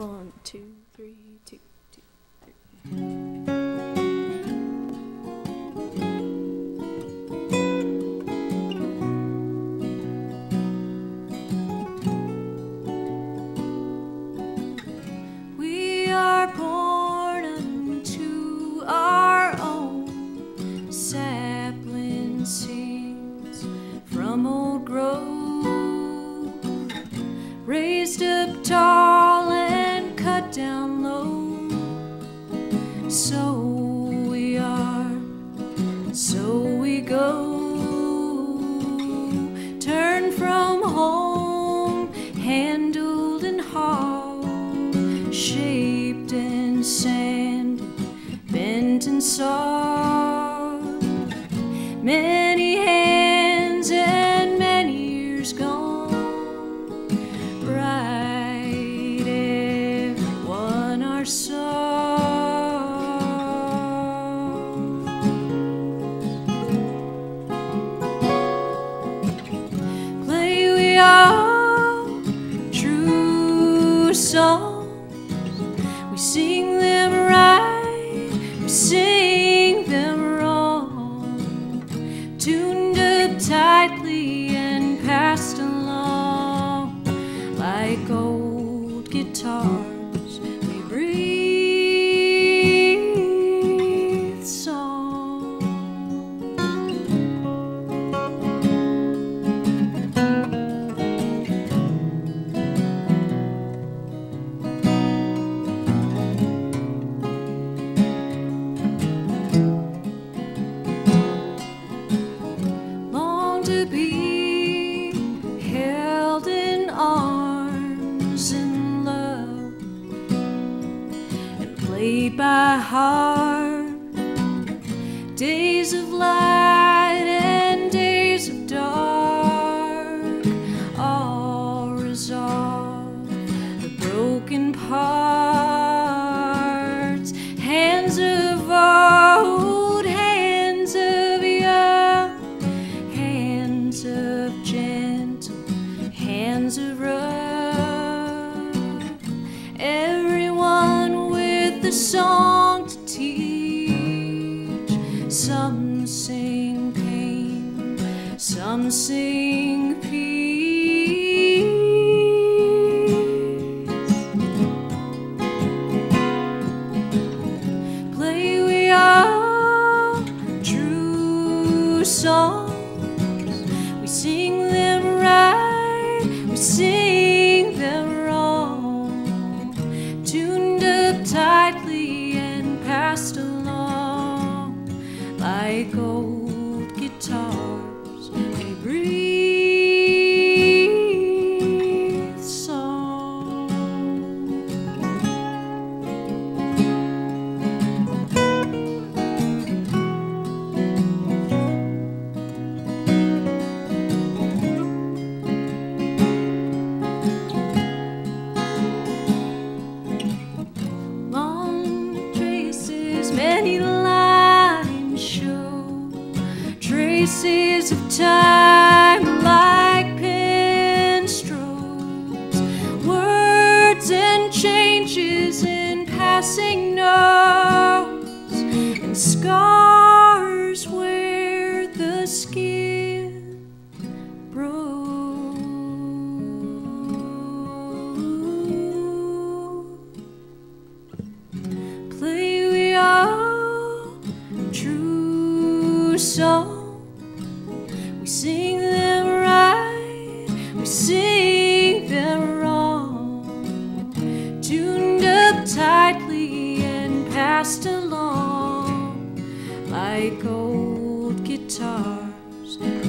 One, two, three, two, two, three. Raised up tall and cut down low, so we are, so we go. Turn from home, handled and hauled, shaped and sanded, bent and sawed. Many hands and many years gone. Songs, we sing them right, we sing them wrong, tuned up tightly and passed along like old guitars. We breathe song. To be held in arms in love and played by heart, days of light and days of dark, all resolve the broken parts, hands of all. Everyone with a song to teach. Some sing pain, some sing peace. Play we are true songs. We sing them right, we sing. Along like old guitars, we breathe song. Many lines show traces of time like pen strokes, words and changes in passing notes, and scars where the skin broke. Play song, we sing them right, we sing them wrong, tuned up tightly and passed along like old guitars.